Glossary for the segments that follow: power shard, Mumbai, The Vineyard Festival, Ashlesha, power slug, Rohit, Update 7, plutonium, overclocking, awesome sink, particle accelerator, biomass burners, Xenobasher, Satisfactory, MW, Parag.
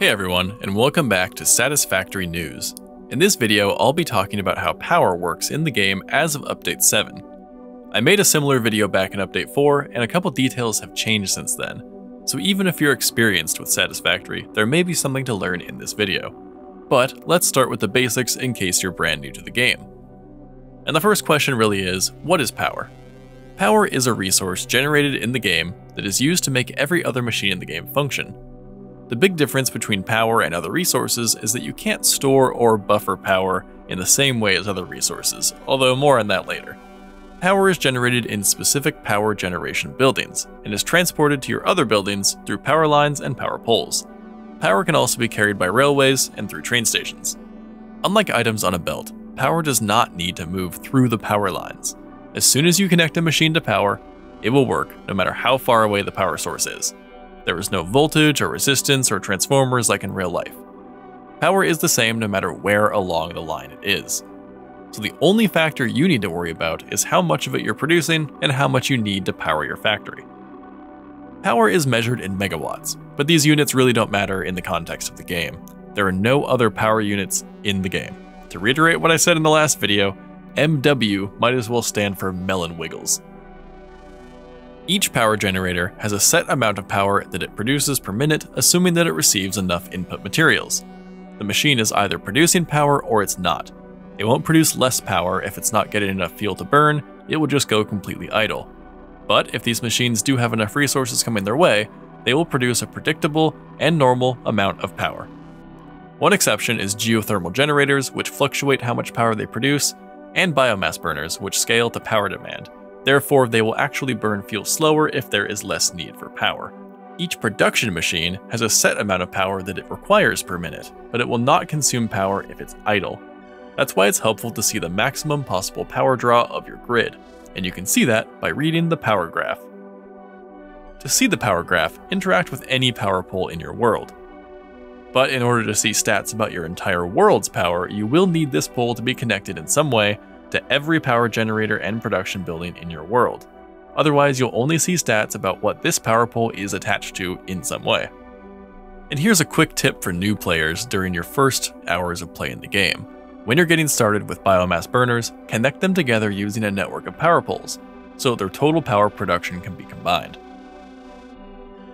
Hey everyone, and welcome back to Satisfactory News. In this video, I'll be talking about how power works in the game as of Update 7. I made a similar video back in Update 4, and a couple details have changed since then, so even if you're experienced with Satisfactory, there may be something to learn in this video. But let's start with the basics in case you're brand new to the game. And the first question really is, what is power? Power is a resource generated in the game that is used to make every other machine in the game function. The big difference between power and other resources is that you can't store or buffer power in the same way as other resources, although more on that later. Power is generated in specific power generation buildings, and is transported to your other buildings through power lines and power poles. Power can also be carried by railways and through train stations. Unlike items on a belt, power does not need to move through the power lines. As soon as you connect a machine to power, it will work no matter how far away the power source is. There is no voltage or resistance or transformers like in real life. Power is the same no matter where along the line it is. So the only factor you need to worry about is how much of it you're producing and how much you need to power your factory. Power is measured in megawatts, but these units really don't matter in the context of the game. There are no other power units in the game. To reiterate what I said in the last video, MW might as well stand for melon wiggles. Each power generator has a set amount of power that it produces per minute, assuming that it receives enough input materials. The machine is either producing power or it's not. It won't produce less power if it's not getting enough fuel to burn, it will just go completely idle. But if these machines do have enough resources coming their way, they will produce a predictable and normal amount of power. One exception is geothermal generators, which fluctuate how much power they produce, and biomass burners, which scale to power demand. Therefore, they will actually burn fuel slower if there is less need for power. Each production machine has a set amount of power that it requires per minute, but it will not consume power if it's idle. That's why it's helpful to see the maximum possible power draw of your grid, and you can see that by reading the power graph. To see the power graph, interact with any power pole in your world. But in order to see stats about your entire world's power, you will need this pole to be connected in some way to every power generator and production building in your world. Otherwise, you'll only see stats about what this power pole is attached to in some way. And here's a quick tip for new players during your first hours of play in the game. When you're getting started with biomass burners, connect them together using a network of power poles, so their total power production can be combined.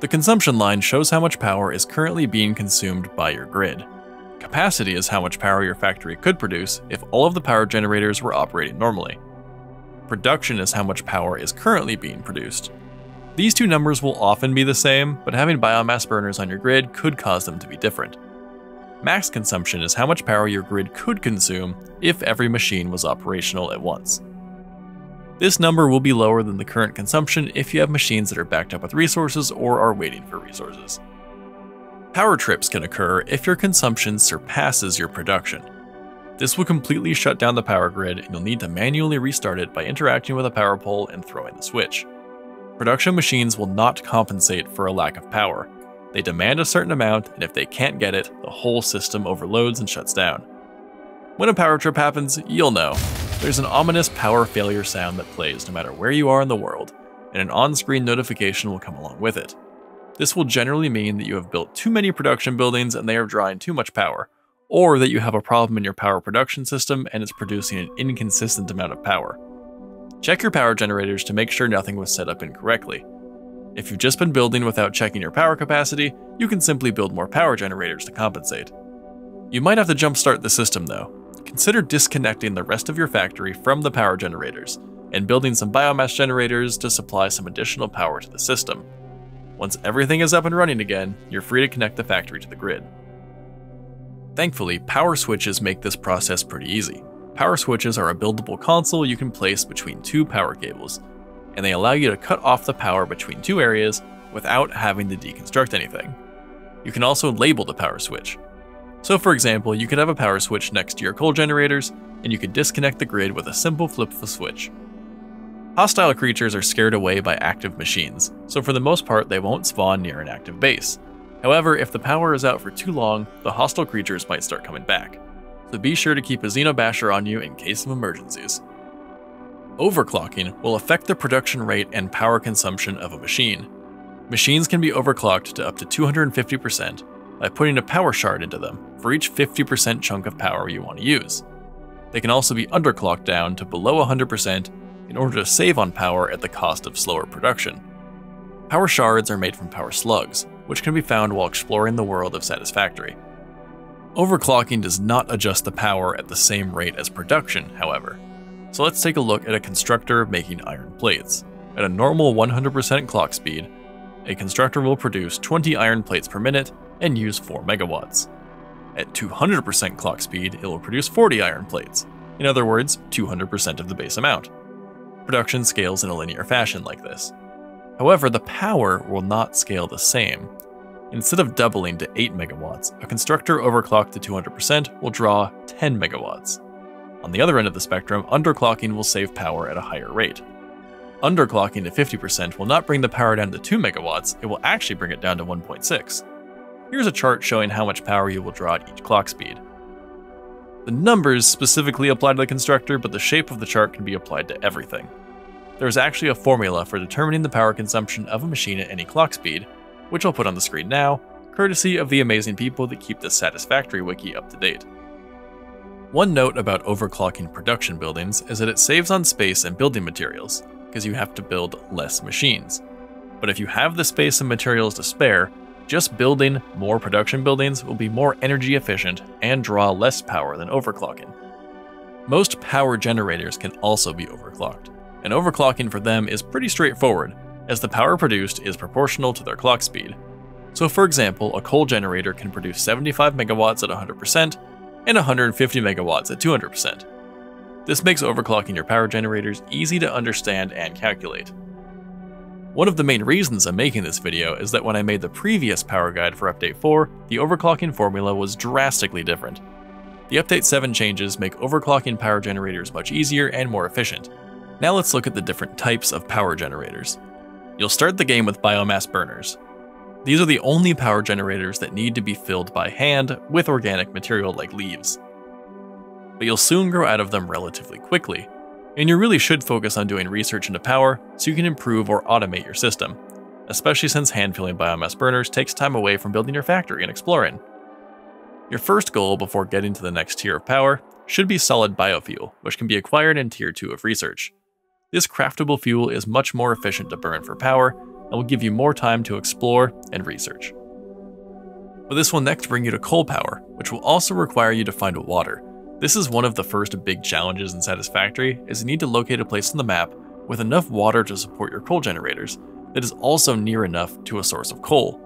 The consumption line shows how much power is currently being consumed by your grid. Capacity is how much power your factory could produce if all of the power generators were operating normally. Production is how much power is currently being produced. These two numbers will often be the same, but having biomass burners on your grid could cause them to be different. Max consumption is how much power your grid could consume if every machine was operational at once. This number will be lower than the current consumption if you have machines that are backed up with resources or are waiting for resources. Power trips can occur if your consumption surpasses your production. This will completely shut down the power grid, and you'll need to manually restart it by interacting with a power pole and throwing the switch. Production machines will not compensate for a lack of power. They demand a certain amount, and if they can't get it, the whole system overloads and shuts down. When a power trip happens, you'll know. There's an ominous power failure sound that plays no matter where you are in the world, and an on-screen notification will come along with it. This will generally mean that you have built too many production buildings and they are drawing too much power, or that you have a problem in your power production system and it's producing an inconsistent amount of power. Check your power generators to make sure nothing was set up incorrectly. If you've just been building without checking your power capacity, you can simply build more power generators to compensate. You might have to jumpstart the system though. Consider disconnecting the rest of your factory from the power generators, and building some biomass generators to supply some additional power to the system. Once everything is up and running again, you're free to connect the factory to the grid. Thankfully, power switches make this process pretty easy. Power switches are a buildable console you can place between two power cables, and they allow you to cut off the power between two areas without having to deconstruct anything. You can also label the power switch. So for example, you could have a power switch next to your coal generators, and you could disconnect the grid with a simple flip of a switch. Hostile creatures are scared away by active machines, so for the most part they won't spawn near an active base. However, if the power is out for too long, the hostile creatures might start coming back, so be sure to keep a Xenobasher on you in case of emergencies. Overclocking will affect the production rate and power consumption of a machine. Machines can be overclocked to up to 250%, by putting a power shard into them for each 50% chunk of power you want to use. They can also be underclocked down to below 100% in order to save on power at the cost of slower production. Power shards are made from power slugs, which can be found while exploring the world of Satisfactory. Overclocking does not adjust the power at the same rate as production, however. So let's take a look at a constructor making iron plates. At a normal 100% clock speed, a constructor will produce 20 iron plates per minute and use 4 megawatts. At 200% clock speed, it will produce 40 iron plates, in other words, 200% of the base amount. Production scales in a linear fashion like this. However, the power will not scale the same. Instead of doubling to 8 megawatts, a constructor overclocked to 200% will draw 10 megawatts. On the other end of the spectrum, underclocking will save power at a higher rate. Underclocking to 50% will not bring the power down to 2 megawatts, it will actually bring it down to 1.6. Here's a chart showing how much power you will draw at each clock speed. The numbers specifically apply to the constructor, but the shape of the chart can be applied to everything. There is actually a formula for determining the power consumption of a machine at any clock speed, which I'll put on the screen now, courtesy of the amazing people that keep the Satisfactory wiki up to date. One note about overclocking production buildings is that it saves on space and building materials, because you have to build less machines. But if you have the space and materials to spare, just building more production buildings will be more energy efficient and draw less power than overclocking. Most power generators can also be overclocked, and overclocking for them is pretty straightforward, as the power produced is proportional to their clock speed. So for example, a coal generator can produce 75 megawatts at 100% and 150 megawatts at 200%. This makes overclocking your power generators easy to understand and calculate. One of the main reasons I'm making this video is that when I made the previous power guide for Update 4, the overclocking formula was drastically different. The Update 7 changes make overclocking power generators much easier and more efficient. Now let's look at the different types of power generators. You'll start the game with biomass burners. These are the only power generators that need to be filled by hand with organic material like leaves. But you'll soon grow out of them relatively quickly, and you really should focus on doing research into power so you can improve or automate your system, especially since hand-filling biomass burners takes time away from building your factory and exploring. Your first goal before getting to the next tier of power should be solid biofuel, which can be acquired in Tier 2 of research. This craftable fuel is much more efficient to burn for power and will give you more time to explore and research. But this will next bring you to coal power, which will also require you to find water. This is one of the first big challenges in Satisfactory, as you need to locate a place on the map with enough water to support your coal generators that is also near enough to a source of coal.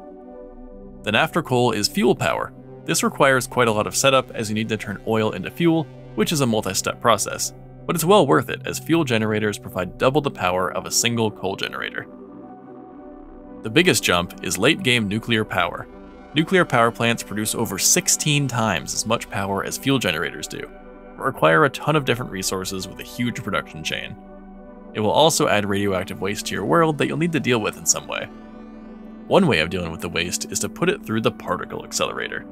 Then after coal is fuel power. This requires quite a lot of setup as you need to turn oil into fuel, which is a multi-step process, but it's well worth it as fuel generators provide double the power of a single coal generator. The biggest jump is late-game nuclear power. Nuclear power plants produce over 16 times as much power as fuel generators do, but require a ton of different resources with a huge production chain. It will also add radioactive waste to your world that you'll need to deal with in some way. One way of dealing with the waste is to put it through the particle accelerator.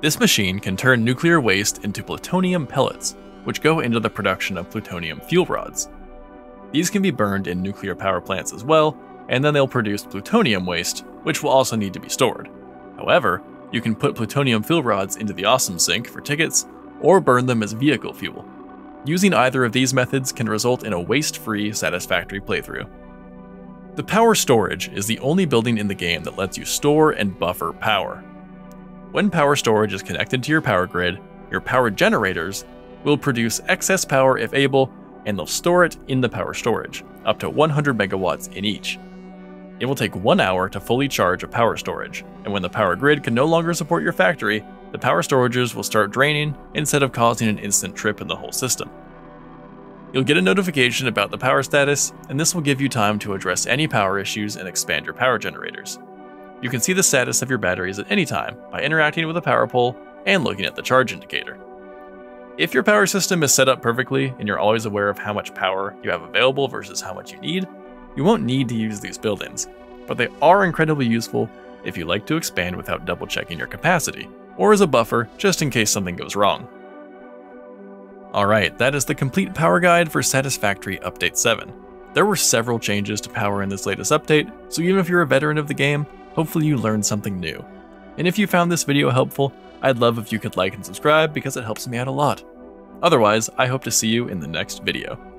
This machine can turn nuclear waste into plutonium pellets, which go into the production of plutonium fuel rods. These can be burned in nuclear power plants as well, and then they'll produce plutonium waste, which will also need to be stored. However, you can put plutonium fuel rods into the awesome sink for tickets, or burn them as vehicle fuel. Using either of these methods can result in a waste-free Satisfactory playthrough. The power storage is the only building in the game that lets you store and buffer power. When power storage is connected to your power grid, your power generators will produce excess power if able, and they'll store it in the power storage, up to 100 megawatts in each. It will take 1 hour to fully charge a power storage, and when the power grid can no longer support your factory, the power storages will start draining instead of causing an instant trip in the whole system. You'll get a notification about the power status, and this will give you time to address any power issues and expand your power generators. You can see the status of your batteries at any time by interacting with a power pole and looking at the charge indicator. If your power system is set up perfectly and you're always aware of how much power you have available versus how much you need, you won't need to use these buildings, but they are incredibly useful if you like to expand without double checking your capacity, or as a buffer just in case something goes wrong. Alright, that is the complete power guide for Satisfactory Update 7. There were several changes to power in this latest update, so even if you're a veteran of the game, hopefully you learned something new. And if you found this video helpful, I'd love if you could like and subscribe because it helps me out a lot. Otherwise, I hope to see you in the next video.